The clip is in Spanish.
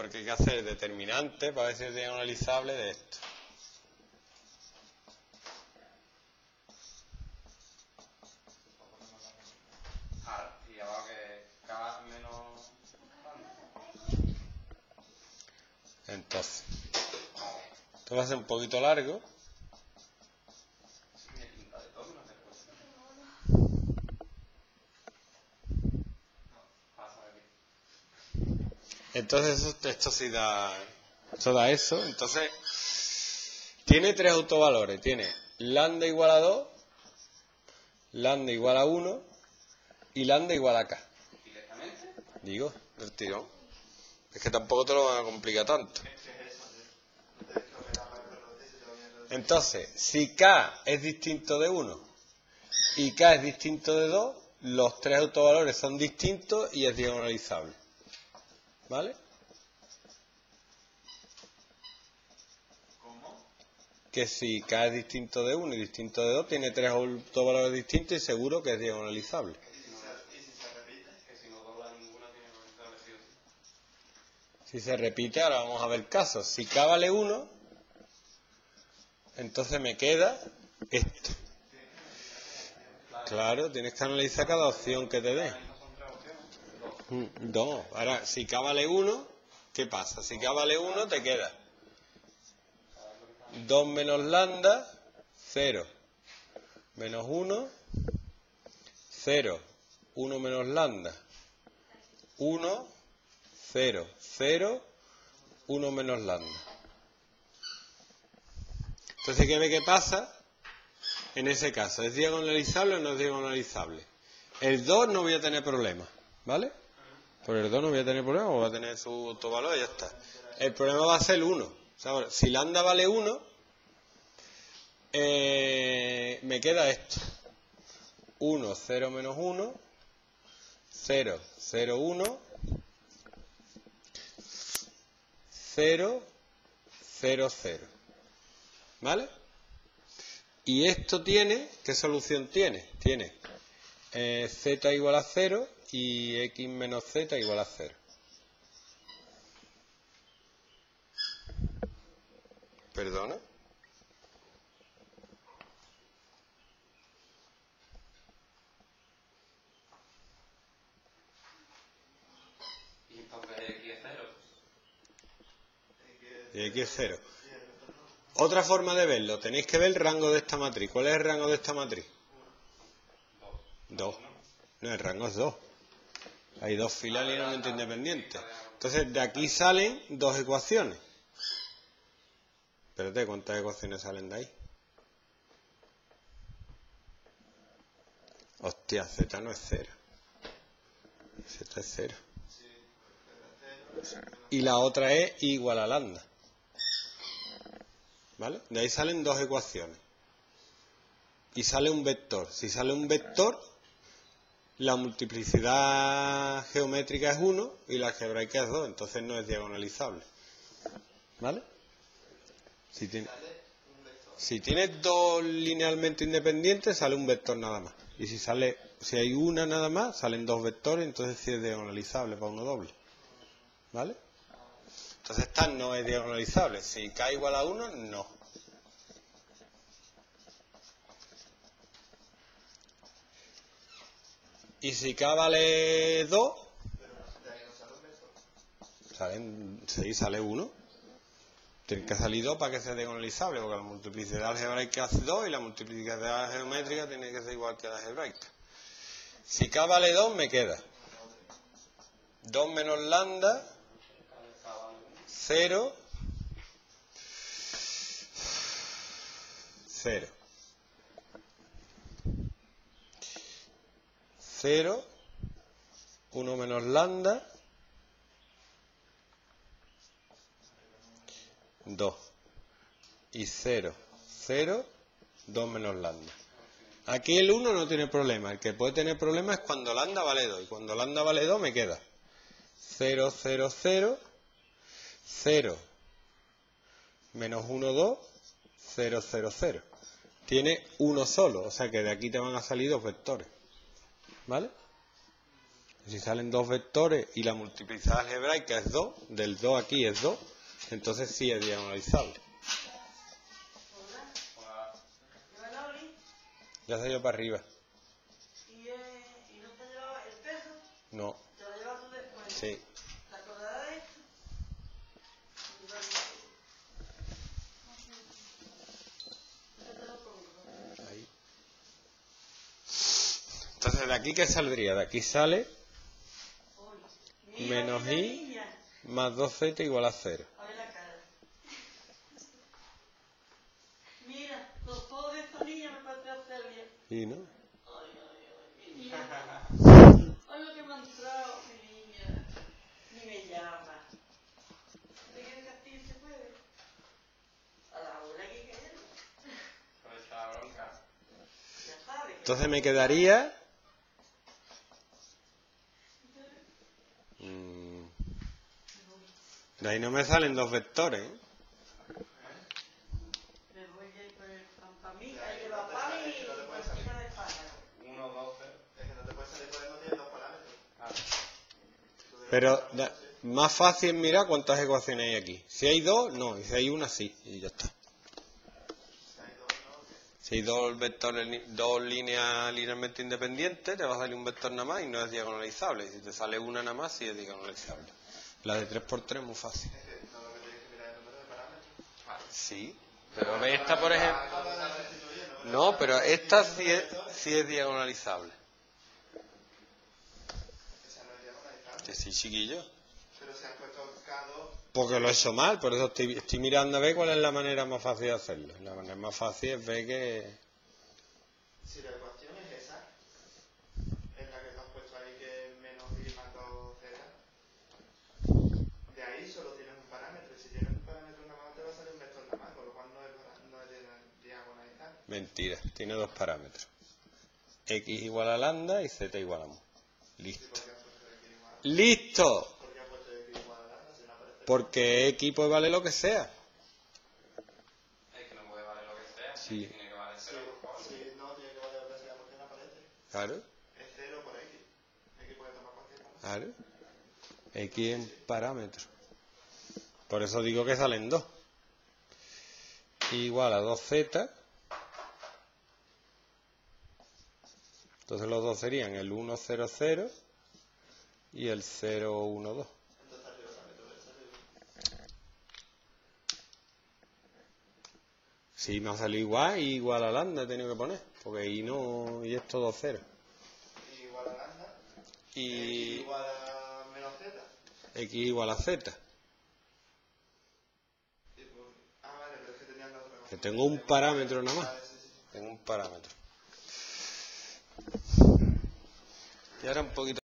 porque hay que hacer el determinante para ver si es diagonalizable de esto. Y abajo que cada menos... Entonces, esto va a ser un poquito largo. Entonces esto sí da, esto da eso. Entonces tiene tres autovalores, tiene lambda igual a 2, lambda igual a 1 y lambda igual a k. ¿Directamente? Digo, del tirón. Es que tampoco te lo van a complicar tanto. Entonces, si k es distinto de 1 y k es distinto de 2, los tres autovalores son distintos y es diagonalizable. ¿Vale? ¿Cómo? Que si k es distinto de 1 y distinto de 2, tiene tres autovalores distintos y seguro que es diagonalizable. ¿Y si se repite? Que si no dobla ninguna, tiene que ser. Si se repite, ahora vamos a ver casos. Si k vale 1, entonces me queda esto. Claro, tienes que analizar cada opción que te dé. No, ahora si k vale 1, ¿qué pasa? Si k vale 1 te queda 2 menos lambda, 0, menos 1, 0, 1 menos lambda, 1, 0, 0, 1 menos lambda. Entonces, ¿qué ve que pasa? En ese caso, ¿es diagonalizable o no es diagonalizable? El 2 no voy a tener problema, ¿vale? Por el 2 no voy a tener problema, va a tener su autovalor y ya está. El problema va a ser el 1. O sea, bueno, si lambda vale 1, me queda esto. 1, 0, menos 1, 0, 0, 1, 0, 0, 0. ¿Vale? Y esto tiene, ¿qué solución tiene? Tiene z igual a 0 y x menos z igual a 0. ¿Perdona? ¿Y entonces x es 0? Y x es 0. Otra forma de verlo, tenéis que ver el rango de esta matriz. ¿Cuál es el rango de esta matriz? 2. No, el rango es 2. Hay dos filas linealmente independientes. Entonces, de aquí salen dos ecuaciones. Espérate, ¿cuántas ecuaciones salen de ahí? Hostia, z no es 0. Z es 0. Y la otra es y igual a lambda. ¿Vale? De ahí salen dos ecuaciones. Y sale un vector. Si sale un vector, la multiplicidad geométrica es 1 y la algebraica es 2, entonces no es diagonalizable. ¿Vale? Si tiene dos linealmente independientes, sale un vector nada más. Y si hay una nada más, salen dos vectores, entonces sí es diagonalizable para uno doble. ¿Vale? Entonces esta no es diagonalizable. Si k igual a 1, no. Y si k vale 2, sale 1. Tiene que salir 2 para que sea diagonalizable, porque la multiplicidad algebraica es 2 y la multiplicidad geométrica tiene que ser igual que la algebraica. Si k vale 2, me queda 2 menos lambda, 0, 0. 0, 1 menos lambda, 2. Y 0, 0, 2 menos lambda. Aquí el 1 no tiene problema. El que puede tener problema es cuando lambda vale 2. Y cuando lambda vale 2 me queda 0, 0, 0, 0, menos 1, 2, 0, 0, 0. Tiene uno solo, o sea que de aquí te van a salir dos vectores. ¿Vale? Si salen dos vectores y la multiplicidad algebraica es 2, del 2 aquí es 2, entonces sí es diagonalizable. Ya se ha ido para arriba. ¿Y no te llevaba el peso? No. ¿Te lo llevas tú después? Sí. ¿Te acordarás de esto? Ahí. Entonces, ¿de aquí qué saldría? De aquí sale menos y más 2z igual a 0. ¿Y no? Ay, mi niña. Ay, lo que me ha entrado, mi niña. Ni me llama. ¿De qué castigo se puede? A la hora que quede. Pues está la bronca. Ya sabes. Entonces me quedaría... De ahí no me salen dos vectores, ¿eh? Pero más fácil es mirar cuántas ecuaciones hay aquí. Si hay dos, no. Y si hay una, sí. Y ya está. Si hay dos vectores, dos líneas linealmente independientes, te va a salir un vector nada más y no es diagonalizable. Y si te sale una nada más, sí es diagonalizable. La de 3×3 es muy fácil. Sí. Pero esta, por ejemplo... No, pero esta sí es diagonalizable. Sí, chiquillo. Pero se han puesto K2. Porque lo he hecho mal, por eso estoy mirando a ver cuál es la manera más fácil de hacerlo. La manera más fácil es ver que... Si la ecuación es esa, es la que te has puesto ahí, que es menos y más 2z, de ahí solo tienes un parámetro, y si tienes un parámetro nada más te va a salir un vector nada más, con lo cual no es diagonalizar. Mentira, tiene dos parámetros. X igual a lambda y z igual a mu. Listo. ¡Listo! Porque X puede valer lo que sea. Es que no puede valer lo que sea. Sí. Tiene que valer 0 por X. Sí, no, tiene que valer lo que sea porque no aparece. Claro. Es 0 por X. X puede tomar cualquier cosa. Claro. X en parámetro. Por eso digo que salen 2. Igual a 2Z. Entonces los dos serían el 1, 0, 0. Y el 0, 1, 2. Sí, me ha salido igual a lambda he tenido que poner. Porque ahí no... Y esto 2, 0. ¿Y igual a lambda? Y... ¿X igual a menos z? X igual a z. Ah, vale, pero es que tenía la otra cosa. Que tengo un parámetro nada más. Tengo un parámetro. Y ahora un poquito...